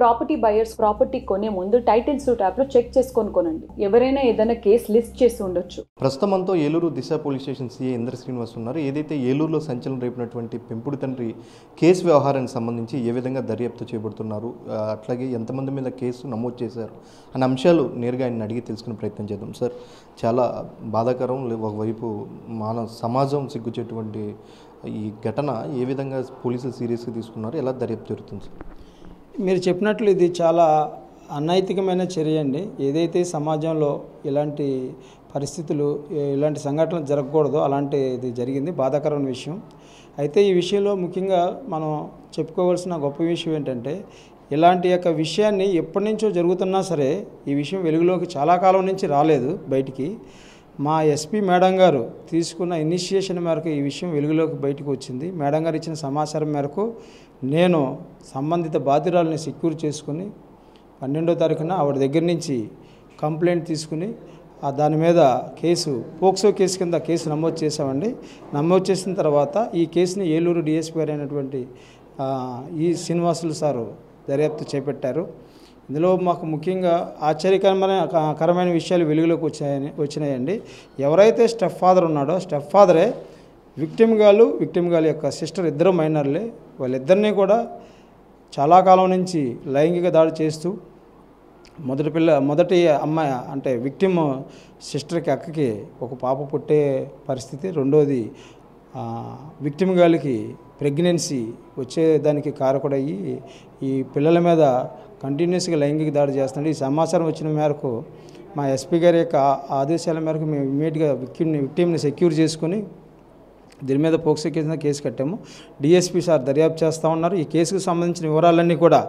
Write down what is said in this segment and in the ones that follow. Property buyers property కొనే ముందు title suit app లో చెక్ చేసుకొని కొనండి. ఎవరైనా ఏదైనా కేసు లిస్ట్ చేసి ఉండొచ్చు. ప్రస్తుతమంతో Eluru Disha police station CI Indra Srinivas ఉన్నారు. ఏదైతే ఏలూరులో సంచలనం రేపినటువంటి పెంపుడు తండ్రి కేసు వ్యవహారానికి సంబంధించి ఏ విధంగా దర్యాప్తు చేయబడుతున్నారు, అట్లాగే ఎంతమంది మీద కేసు నమోదు చేశారు అనే అంశాలు నేరుగా ఆయన అడిగి తెలుసుకునే ప్రయత్నం చేద్దాం. సార్, చాలా బాధాకరం. ఒకవైపు మన సమాజం సిగ్గుచేటువంటి ఈ ఘటన ఏ విధంగా పోలీసులు సీరియస్గా తీసుకున్నారు, ఎలా దర్యాప్తు జరుగుతుంది? మీరు చెప్పినట్లు ఇది చాలా అనైతికమైన చర్య అండి. ఏదైతే సమాజంలో ఇలాంటి పరిస్థితులు ఇలాంటి సంఘటనలు జరగకూడదో అలాంటిది జరిగింది. బాధాకరమైన విషయం. అయితే ఈ విషయంలో ముఖ్యంగా మనం చెప్పుకోవాల్సిన గొప్ప విషయం ఏంటంటే ఇలాంటి యొక్క విషయాన్ని ఎప్పటి నుంచో జరుగుతున్నా సరే ఈ విషయం వెలుగులోకి చాలా కాలం నుంచి రాలేదు బయటికి. మా ఎస్పీ మేడం గారు తీసుకున్న ఇనిషియేషన్ మేరకు ఈ విషయం వెలుగులోకి బయటకు వచ్చింది. మేడం గారు ఇచ్చిన సమాచారం మేరకు నేను సంబంధిత బాధితురాలని సెక్యూర్ చేసుకుని 12వ తారీఖున ఆవిడ దగ్గర నుంచి కంప్లైంట్ తీసుకుని దాని మీద కేసు పోక్సో కేసు కింద కేసు నమోదు చేశామండి. నమోదు చేసిన తర్వాత ఈ కేసుని ఏలూరు డిఎస్పీ గారు అయినటువంటి ఈ శ్రీనివాసులు సారు దర్యాప్తు చేపట్టారు. ఇందులో మాకు ముఖ్యంగా ఆశ్చర్యకరమైన విషయాలు వెలుగులోకి వచ్చినాయండి. ఎవరైతే స్టెప్ ఫాదర్ ఉన్నాడో స్టెప్ ఫాదరే విక్టిమ్ గారి యొక్క సిస్టర్, ఇద్దరు మైనర్లే. వాళ్ళిద్దరినీ కూడా చాలా కాలం నుంచి లైంగిక దాడి చేస్తూ మొదటి అమ్మాయి అంటే విక్టిమ్ సిస్టర్కి అక్కకి ఒక పాప పుట్టే పరిస్థితి, రెండోది విక్టిమ్ గారికి ప్రెగ్నెన్సీ వచ్చేదానికి కారకుడయ్యి ఈ పిల్లల మీద కంటిన్యూస్గా లైంగిక దాడి చేస్తున్నాడు. ఈ సమాచారం వచ్చిన మేరకు మా ఎస్పీ గారి యొక్క ఆదేశాల మేరకు మేము ఇమ్మీడియట్గా విక్టిమ్ని సెక్యూర్ చేసుకుని దీని మీద పోక్సో కేసు కేసు కట్టాము. డిఎస్పీ సార్ దర్యాప్తు చేస్తూ ఉన్నారు. ఈ కేసుకు సంబంధించిన వివరాలన్నీ కూడా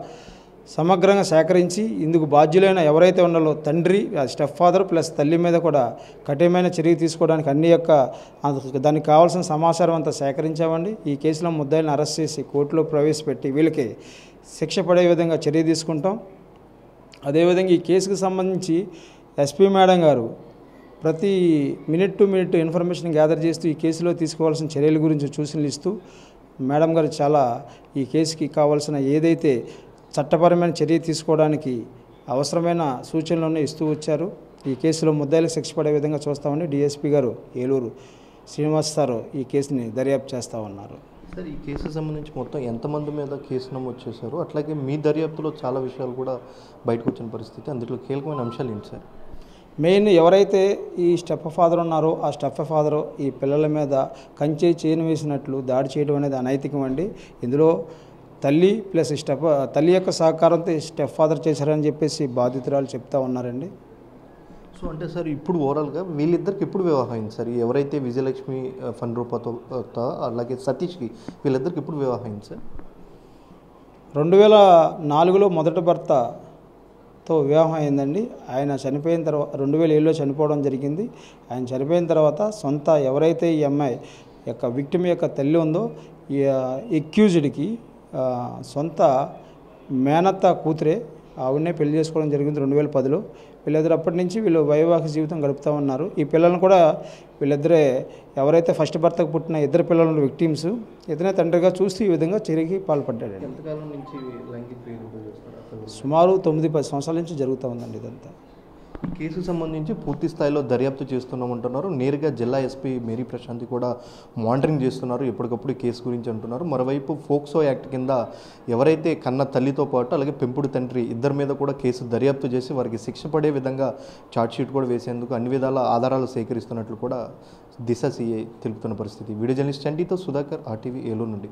సమగ్రంగా సేకరించి ఇందుకు బాధ్యులైన ఎవరైతే ఉండాలో తండ్రి, స్టెప్ ఫాదర్ ప్లస్ తల్లి మీద కూడా కఠినమైన చర్య తీసుకోవడానికి అన్ని యొక్క దానికి కావాల్సిన సమాచారం అంతా సేకరించామండి. ఈ కేసులో ముద్దాయిలను అరెస్ట్ చేసి కోర్టులో ప్రవేశపెట్టి వీళ్ళకి శిక్ష పడే విధంగా చర్య తీసుకుంటాం. అదేవిధంగా ఈ కేసుకు సంబంధించి ఎస్పీ మేడం గారు ప్రతి minute to minute information gather చేస్తూ ఈ కేసులో తీసుకోవాల్సిన చర్యల గురించి సూచనలు ఇస్తూ మేడం గారు చాలా ఈ కేసుకి కావాల్సిన ఏదైతే చట్టపరమైన చర్య తీసుకోవడానికి అవసరమైన సూచనలను ఇస్తూ వచ్చారు. ఈ కేసులో ముద్దాయిలకు శిక్ష పడే విధంగా చూస్తామని డిఎస్పీ గారు ఏలూరు శ్రీనివాస్ సార్ ఈ కేసుని దర్యాప్తు చేస్తూ ఉన్నారు. సార్, ఈ కేసుకు సంబంధించి మొత్తం ఎంతమంది మీద కేసు నమోదు చేశారు, అట్లాగే మీ దర్యాప్తులో చాలా విషయాలు కూడా బయటకు వచ్చిన పరిస్థితి, అందులో కీలకమైన అంశాలు ఏంటి సార్? మెయిన్ ఎవరైతే ఈ స్టెప్ ఫాదర్ ఉన్నారో ఆ స్టెప్ ఫాదరు ఈ పిల్లల మీద కంచె చేయను వేసినట్లు దాడి చేయడం అనేది అనైతికం అండి. ఇందులో తల్లి ప్లస్ తల్లి యొక్క సహకారంతో స్టెప్ ఫాదర్ చేశారని చెప్పేసి బాధితురాలు చెప్తా ఉన్నారండి. సో అంటే సార్, ఇప్పుడు ఓవరాల్గా వీళ్ళిద్దరికి ఇప్పుడు వివాహం అయింది సార్? ఎవరైతే విజయలక్ష్మి ఫన్ రూపాతో అలాగే సతీష్కి వీళ్ళిద్దరికి ఇప్పుడు వివాహం అయింది సార్. 2004లో మొదటి భర్తతో వివాహం అయిందండి. ఆయన చనిపోయిన తర్వాత 2007లో చనిపోవడం జరిగింది. ఆయన చనిపోయిన తర్వాత సొంత ఎవరైతే ఈ అమ్మాయి యొక్క విక్టిమ్ యొక్క తల్లి ఉందో ఈ ఎక్యూజ్డ్కి సొంత మేనత్త కూతురే ఆవిడనే పెళ్లి చేసుకోవడం జరిగింది 2010లో. వీళ్ళిద్దరు అప్పటి నుంచి వీళ్ళు వైవాహిక జీవితం గడుపుతూ ఉన్నారు. ఈ పిల్లలను కూడా వీళ్ళిద్దరే ఎవరైతే ఫస్ట్ భర్తకు పుట్టిన ఇద్దరు పిల్లలు విక్టిమ్స్ ఇతనే తండ్రిగా చూస్తూ ఈ విధంగా చర్యకి పాల్పడ్డాడు. ఎంతకాలం నుంచి లైంగిక వేధింపులు? సుమారు 9-10 సంవత్సరాల నుంచి జరుగుతూ ఉందండి ఇదంతా. కేసుకు సంబంధించి పూర్తి స్థాయిలో దర్యాప్తు చేస్తున్నామంటున్నారు. నేరుగా జిల్లా ఎస్పీ మేరీ ప్రశాంతి కూడా మానిటరింగ్ చేస్తున్నారు ఎప్పటికప్పుడు కేసు గురించి అంటున్నారు. మరోవైపు ఫోక్సో యాక్ట్ కింద ఎవరైతే కన్న తల్లితో పాటు అలాగే పెంపుడు తండ్రి ఇద్దరి మీద కూడా కేసు దర్యాప్తు చేసి వారికి శిక్ష పడే విధంగా ఛార్జ్షీట్ కూడా వేసేందుకు అన్ని విధాల ఆధారాలు సేకరిస్తున్నట్లు కూడా దిశ సిఐ తెలుపుతున్న పరిస్థితి. వీడియో జర్నలిస్ట్ చండీతో సుధాకర్, ఆర్టీవీ ఏలూరు నుండి.